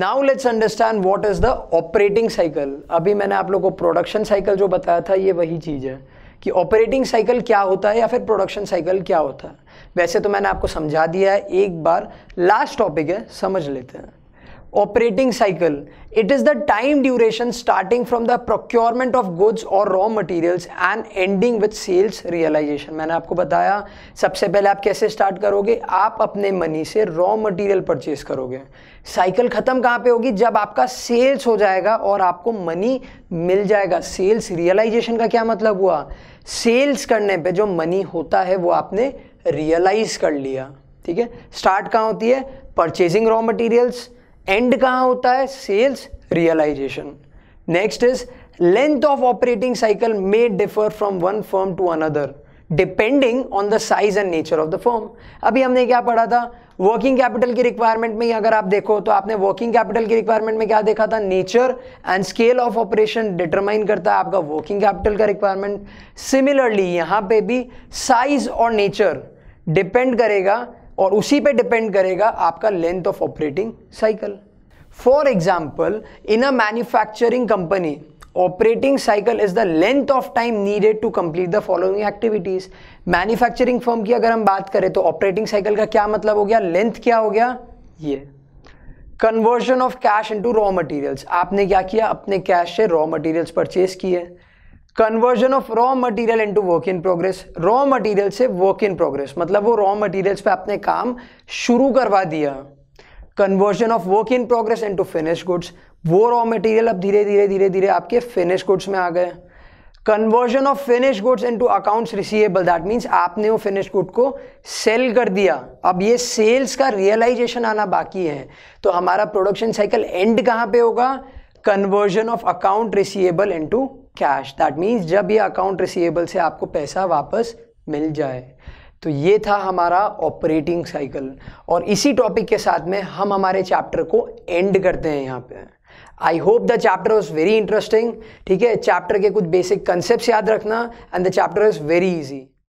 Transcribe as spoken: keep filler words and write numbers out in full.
Now let's understand what is the operating cycle. अभी मैंने आप लोगों को प्रोडक्शन साइकिल जो बताया था ये वही चीज़ है कि ऑपरेटिंग साइकिल क्या होता है या फिर प्रोडक्शन साइकिल क्या होता है। वैसे तो मैंने आपको समझा दिया है एक बार, लास्ट टॉपिक है, समझ लेते हैं। Operating cycle, it is the time duration starting from the procurement of goods और raw materials and ending with sales realisation. मैंने आपको बताया सबसे पहले आप कैसे स्टार्ट करोगे, आप अपने मनी से रॉ मटेरियल परचेज करोगे। साइकिल ख़त्म कहाँ पे होगी, जब आपका सेल्स हो जाएगा और आपको मनी मिल जाएगा। सेल्स रियलाइजेशन का क्या मतलब हुआ, सेल्स करने पर जो मनी होता है वो आपने रियलाइज कर लिया। ठीक है, स्टार्ट कहाँ होती है, परचेजिंग रॉ मटेरियल्स, एंड कहाँ होता है, sales realisation. Next is length of operating cycle may differ from one firm to another depending on the size and nature of the firm. अभी हमने क्या पढ़ा था, वर्किंग कैपिटल की रिक्वायरमेंट में अगर आप देखो तो आपने वर्किंग कैपिटल की रिक्वायरमेंट में क्या देखा था, nature and scale of operation determine करता है आपका वर्किंग कैपिटल का रिक्वायरमेंट। सिमिलरली यहाँ पे भी साइज और नेचर डिपेंड करेगा और उसी पे डिपेंड करेगा आपका length of operating cycle. For example in a manufacturing company operating cycle is the length of time needed to complete the following activities. Manufacturing firm की अगर हम बात करें तो ऑपरेटिंग साइकिल का क्या मतलब हो गया, लेंथ क्या हो गया, ये conversion of cash into raw materials. आपने क्या किया, अपने कैश से रॉ मटेरियल्स परचेज किए। Conversion of raw material into work in progress, raw material से वर्क इन प्रोग्रेस मतलब वो रॉ मटेरियल्स पे आपने काम शुरू करवा दिया। Conversion of work in progress into finish goods, वो रॉ मटेरियल अब धीरे धीरे धीरे धीरे आपके फिनिश गुड्स में आ गए। Conversion of finish goods into accounts receivable, that means आपने वो फिनिश गुड को सेल कर दिया। अब ये सेल्स का रियलाइजेशन आना बाकी है, तो हमारा प्रोडक्शन साइकिल एंड कहाँ पे होगा, conversion of account receivable into cash, that means जब ये अकाउंट रिसीवेबल से आपको पैसा वापस मिल जाए। तो ये था हमारा ऑपरेटिंग साइकिल और इसी टॉपिक के साथ में हम हमारे चैप्टर को एंड करते हैं यहाँ पे। I hope the chapter was very interesting. ठीक है, चैप्टर के कुछ बेसिक कंसेप्ट याद रखना and the chapter is very easy.